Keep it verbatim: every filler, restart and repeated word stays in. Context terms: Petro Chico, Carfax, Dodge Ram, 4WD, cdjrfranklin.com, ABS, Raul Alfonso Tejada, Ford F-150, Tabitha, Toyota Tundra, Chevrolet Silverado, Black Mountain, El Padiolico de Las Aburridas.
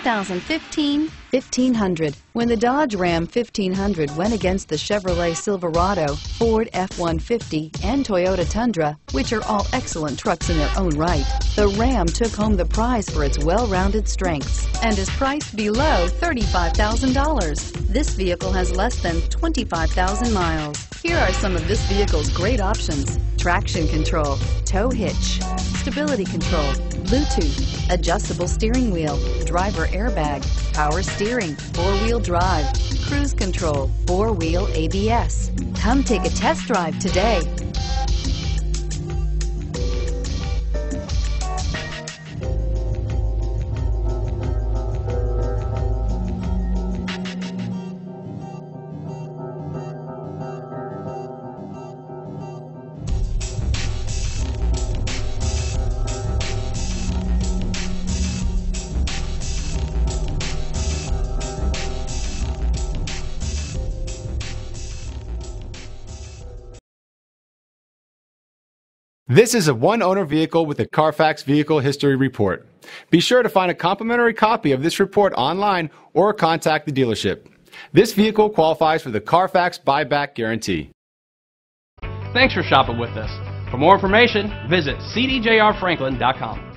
two thousand fifteen fifteen hundred. When the Dodge Ram fifteen hundred went against the Chevrolet Silverado, Ford F one fifty, and Toyota Tundra, which are all excellent trucks in their own right, the Ram took home the prize for its well-rounded strengths and is priced below thirty-five thousand dollars. This vehicle has less than twenty-five thousand miles. Here are some of this vehicle's great options: traction control, tow hitch, stability control, Bluetooth, adjustable steering wheel, driver airbag, power steering, four-wheel drive, cruise control, four-wheel A B S. Come take a test drive today. This is a one-owner vehicle with a Carfax Vehicle History Report. Be sure to find a complimentary copy of this report online or contact the dealership. This vehicle qualifies for the Carfax Buyback Guarantee. Thanks for shopping with us. For more information, visit c d j r franklin dot com.